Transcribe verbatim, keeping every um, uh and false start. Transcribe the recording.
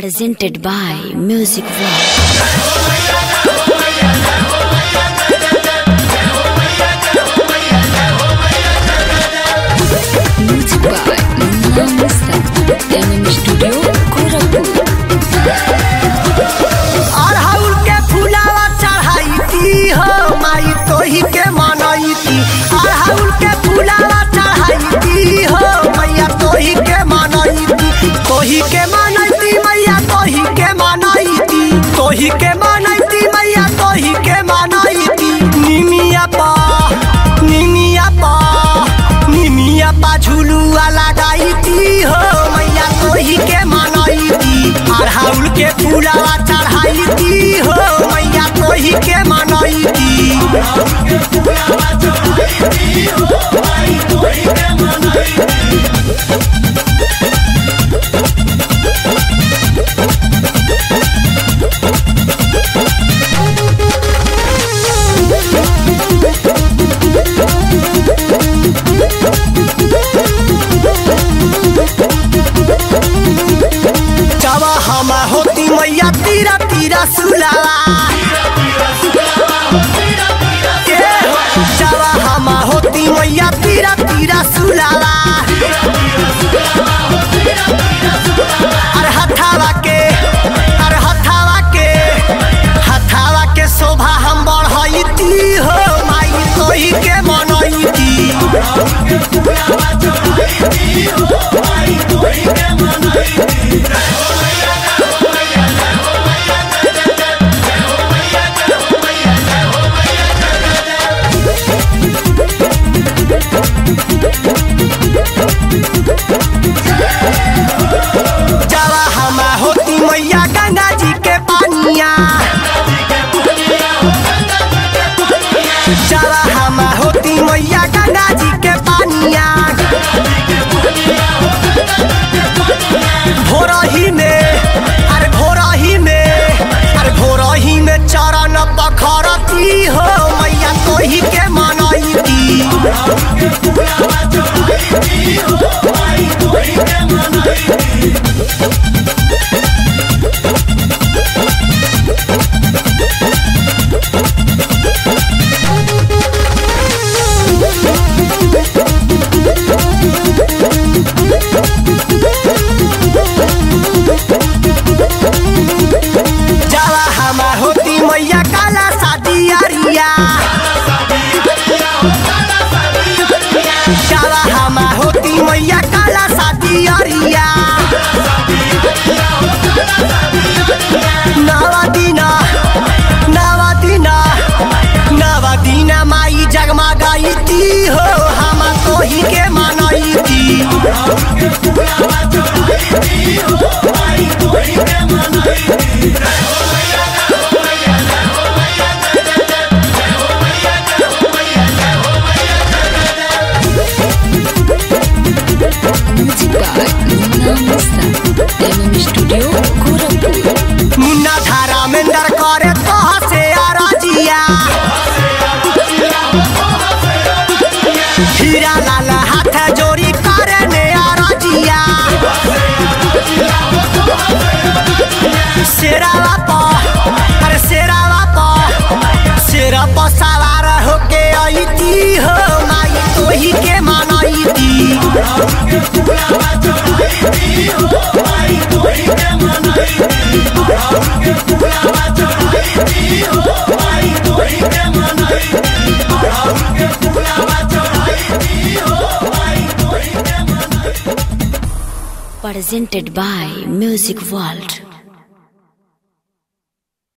presented by Music World. अड़हुल के फुलवा चढईती हो, माई तोही के मनईती। अड़हुल के फुलवा चढईती हो, मैया तोही के मनईती। तोही के मनईती मैया तोही के मनईती। तोही के मनईती मैया तोही के मनईती। निमिया पा निमिया पा निमिया पा झुलुआ लगाईती हो, मैया तोही के मनईती। अड़हुल के फुलवा चढईती हो, मैया तोही के मनईती। अड़हुल के फुलवा चढईती हो, मैया तोही के मनईती। मैया तीरा तीरा सुलावा चवा हम होती, मैया तीरा तीरा सुलावा। अर हथावा के अर हथावा के हथावा के शोभा हम बढ़ती हो, माई तोही के मनईती। चला हम होती मैया गंगा जी के पानिया। भोरही में अरे भोरही में अरे भोरही में चरण पखरती हो, मैया तोही के मनईती। मुन्ना धारा मेंदर करे तोह से आराजिया। हीरा लाल हाथ जोड़ी करे ने आराजिया। शेरा वापा अरे शेरा वापा शेरा पा सवार होके आईती हो, माई तोही के मनईती। Presented by Music World.